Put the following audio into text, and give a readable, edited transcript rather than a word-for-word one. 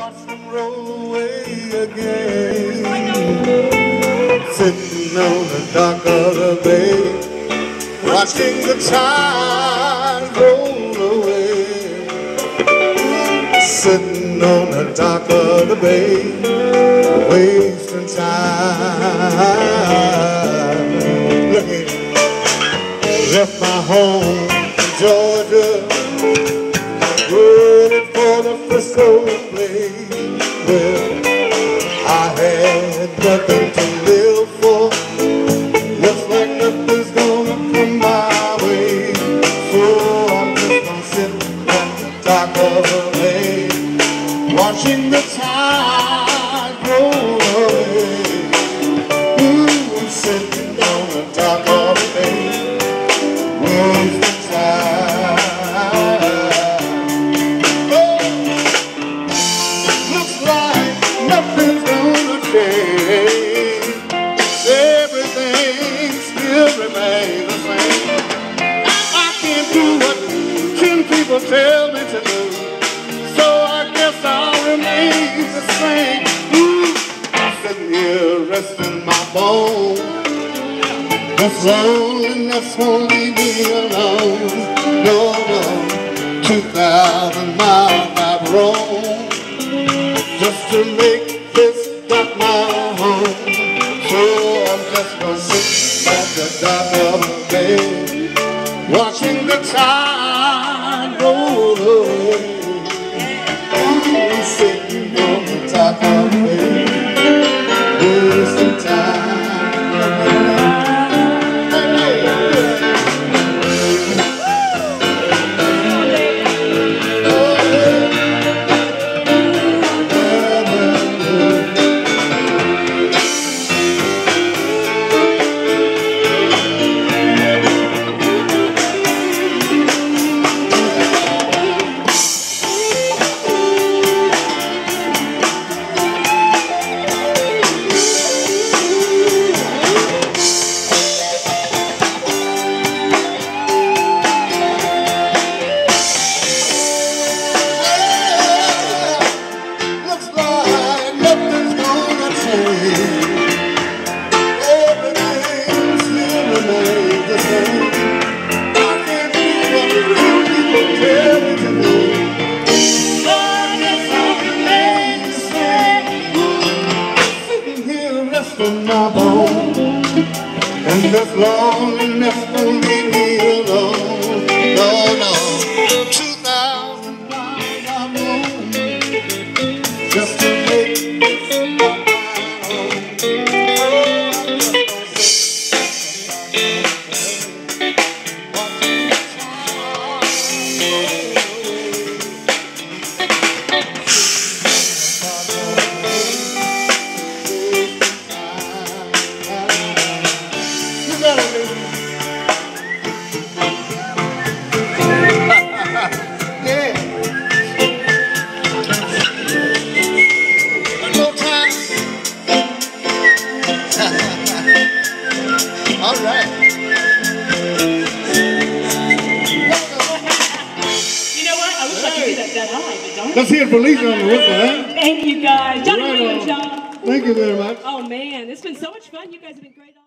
watch them roll away again. Sitting on the dock of the bay, watching the tide roll away. Sitting on the dock of the bay, wasting time. Look at it. Left my home in Georgia, Frisco place. Well, I had nothing to live for. Looks like nothing's gonna come my way. So I'm just gonna sit at the dock of the bay, watching the tide roll away. Ooh, sitting on the dock of the bay, wasting the tide. Nothing's gonna change. Everything still remains the same. I can't do what 10 people tell me to do, so I guess I'll remain the same. Ooh, I'm sitting here resting my bones. This loneliness won't leave me alone. No, no, 2,000 miles I've roamed just to make this dock my home. So I'm just gonna sit at the dock of the bay, watching the tide roll away. I'm sitting on the dock of the bay, wasting time. And this loneliness won't leave me alone. No, no. 2,000 miles I've roamed just to make this dock my Let's hear it for Lisa on the whistle, huh? Thank you guys. John, right. Thank you very much. Oh man, it's been so much fun. You guys have been great.